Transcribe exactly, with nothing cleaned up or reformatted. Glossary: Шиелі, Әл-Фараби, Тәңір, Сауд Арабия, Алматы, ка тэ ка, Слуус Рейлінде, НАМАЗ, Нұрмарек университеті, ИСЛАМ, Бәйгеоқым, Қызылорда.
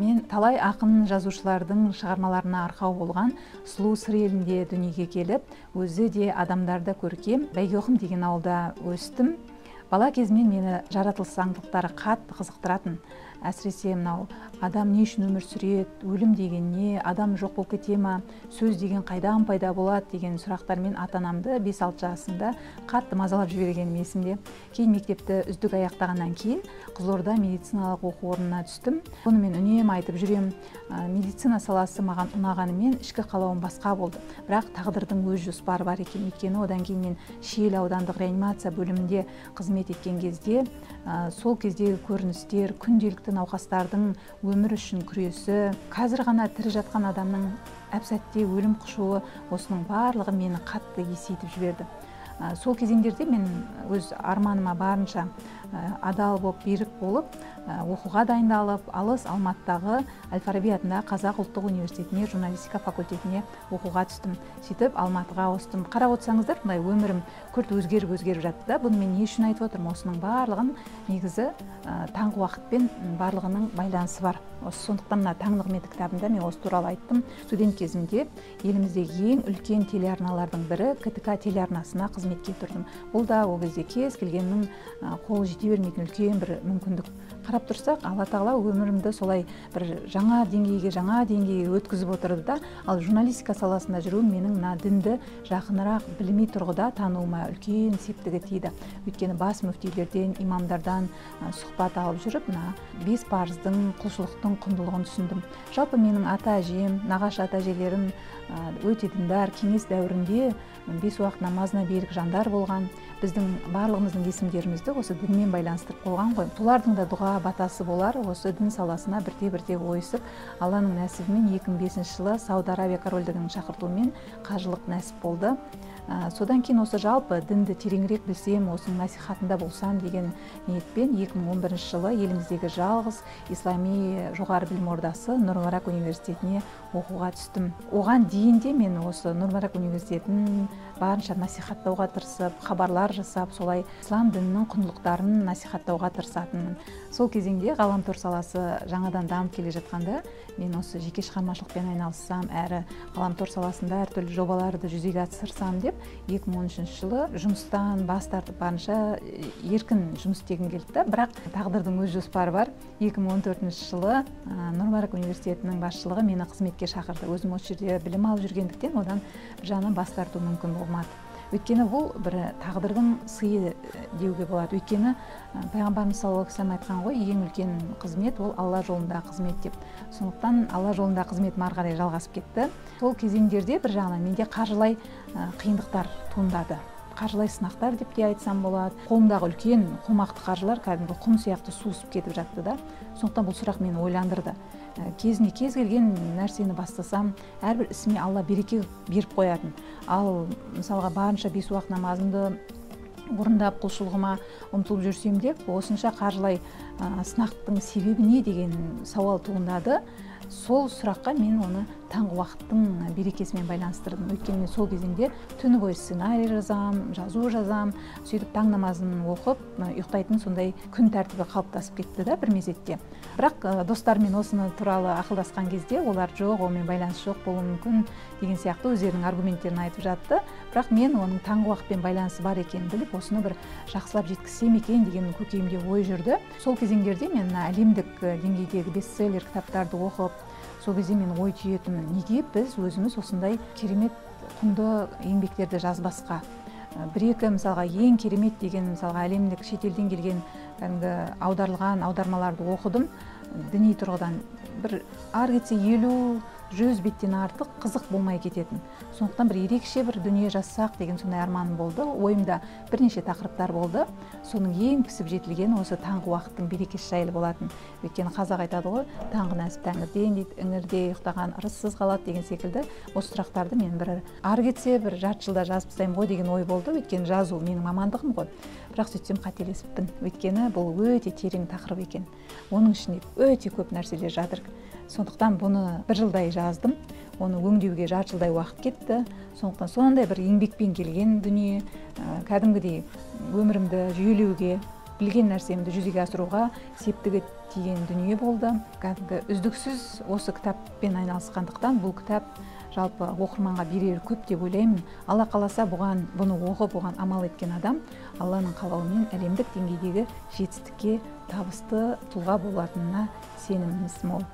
Мен талай ақын жазушылардың шығармаларына арқау болған Слуус Рейлінде дүниеге келіп, өзі де адамдарды көркем, Бәйгеоқым деген ауылда өстім. Бала кезімнен мені жаратылысаңдылықтары қатты қызықтыратын. Әсіресе мынау адам не үшін өмір сүреді, өлім деген не, адам жоқ болып кете ме, сөз деген қайдан пайда болады деген сұрақтармен ата-анамды бес алты жасында қатты мазалап жібергенім есімде. Кейін мектепті үздік аяқтағаннан кейін Қызылорда медициналық оқу орнына түстім. Оны мен үнемі айтып жүремін, медицина саласы маған ұнағанымен ішкі қалауым басқа болды. Бірақ тағдырдың өз жоспары бар екен. Өйткені одан кейін мен Шиелі аудандық реанимация бөлімінде қызмет еткен кезде, сол кездегі көріністер, күнделікті науқастардың өмір үшін күресі, қазір ғана тірі жатқан адамның әпсәтте өлім құшуы, осының барлығы мені қатты есейтіп жіберді. Сол кезеңдерде мен өз арманыма барынша адал боп, берік болып, оқуға дайындалып, алыс Алматыдағы Әл-Фараби атындағы Қазақ ұлттық университетіне журналистика факультетіне оқуға түстім. Сөйтіп Алматыға ауыстым. Қарап отырсаңыздар, мындай өмірім күрт өзгеріп-өзгеріп жатты да. Бұны мен не үшін айтып отырмын? Осының барлығын негізі таңғы уақытпен барлығының байланысы бар. Сондықтан мына таңдық меті кітабында мен осы туралы айттым. Студент кезімде еліміздегі ең үлкен телеарналардың бірі ка тэ ка телеарнасына қызметке тұрдым. Бұл да ол кезде кез келгеннің қол жете бермейтін үлкен бір мүмкіндік. Қарап тұрсақ, Алла Тағала өмірімді солай бір жаңа деңгейге, жаңа деңгейге өткізіп отырды да, ал журналистика саласында жүру менің мына дінді жақынырақ білімі тұрғыда тануыма үлкен септігі тиді. Өйткені бас мүфтилерден, имамдардан сұхбат алып жүріп, мына бес парыздың, құлшылықтың құндылығын түсіндім. Жалпы менің ата-әжем, нағашы ата-әжелерім өте діндар, кеңес дәуірінде бес уақыт намазына берік жандар болған. Біздің барлығымыздың есімдерімізді осы дінмен байланыстырып қойған ғой. Солардың да дұға батасы болар, осы дін саласына бірте-бірте ойысып, Алланың нәсібімен екі мың бесінші жылы Сауд Арабия корольдігінің шақыртуымен қажылық нәсіп болды. Содан кейін осы жалпы дінді тереңірек білсем, осының насихатында болсам деген ниетпен екі мың он бірінші жылы еліміздегі жалғыз ислами жоғары білім ордасы Нұрмарек университетіне оқуға түстім. Оған дейін де мен осы Нұрмарек университетін барынша насихаттауға тырысып, хабарлар жасап, солай ислам дінінің құндылықтарын насихаттауға тырысатынмын. Сол кезеңде ғаламтор саласы жаңадан дамып келе жатқанда, мен осы жеке шығармашылықпен айналыссам, әрі ғаламтор саласында әртүрлі жобаларды жүзеге асырсам деп екі мың он үшінші жылы жұмыстан бас тартып барынша еркін жұмыс істегім келді. Бірақ тағдырдың өз жоспары бар. екі мың он төртінші жылы Нұрмарек университетінің басшылығы мені қызметке шақырды. Өзім осы жерде білім алып жүргендіктен одан бір жағынан бас тарту мүмкін болмады. Өйткені бұл бір тағдырдың сыйы деуге болады. Өйткені Пайғамбарымыз саллаллаху алейхи вассалам айтқан ғой, ең үлкен қызмет ол Алла жолындағы қызмет деп. Сондықтан Алла жолындағы қызметім ары қарай жалғасып кетті. Сол кезеңдерде бір жағынан менде қаржылай қиындықтар туындады. Қаржылай сынақтар деп те айтсам болады. Қолымдағы үлкен қомақты қаржылар кәдімгі құм сияқты суысып кетіп жатты да. Сондықтан бұл сұрақ мені ойландырды. Кезіне кез келген нәрсені бастасам, әрбір ісіме Алла береке беріп қоятын. Ал мысалға барынша бес уақыт намазымды орындап құлшылығыма ұмтылып жүрсем деп, осынша қаржылай сынақтың себебі не деген сауал туындады. Сол сұраққа мен оны таңғы уақыттың берекесімен байланыстырдым. Өйткені сол кезеңде түні бойы сценарий жазам, жазу жазам, сөйтіп таң намазын оқып, ұйықтайтын сондай күн тәртібі қалыптасып кетті да бір мезетте. Бірақ достармен осыны туралы ақылдасқан кезде олар жоқ, онымен байланыс жоқ болуы мүмкін деген сияқты өздерінің аргументтерін айтып жатты. Бірақ мен оның таңғы уақытпен байланысы бар екенін біліп, осыны бір жақсылап жеткізсем екен деген көкейімде ой жүрді. Сол кезеңдерде мен әлемдік деңгейдегі бестселлер кітаптарды оқып, сол кезде мен ой түйетінмін, неге біз өзіміз осындай керемет құнды еңбектерді жазбасқа. Бір-екі мысалға ең керемет деген мысалға әлемдік шетелден келген аударылған аудармаларды оқыдым. Діни тұрғыдан бір ары кетсе елу жүз беттен артық қызық болмай кететін. Сондықтан бір ерекше бір дүние жазсақ деген сондай арманым болды. Ойымда бірнеше тақырыптар болды. Соның ең пісіп жетілген осы таңғы уақыттың берекесі жайлы болатын. Өйткені қазақ айтады ғой, таңғы нәсіп тәңірден дейді, іңірде ұйықтаған ырыссыз қалады деген секілді. Осы сұрақтарды мен бір ары кетсе бір жарты жылда жазып тастаймын ғой деген ой болды. Өйткені жазу менің мамандығым ғой. Бірақ сөйтсем қателесіппін. Өйткені бұл өте терең тақырып екен. Оның ішінде өте көп нәрселер жатыр. Сондықтан бұны бір жылдай жаздым, оны өңдеуге жарты жылдай уақыт кетті. Сондықтан сондай бір еңбекпен келген дүние, кәдімгідей өмірімді жүйелеуге, білген нәрсемді жүзеге асыруға септігі тиген дүние болды. Кәдімгі үздіксіз осы кітаппен айналысқандықтан бұл кітап жалпы оқырманға берер көп деп ойлаймын. Алла қаласа бұған бұны оқып, бұған амал еткен адам Алланың қалауымен әлемдік деңгейдегі жетістікке табысты тұлға болатынына сеніміміз мол.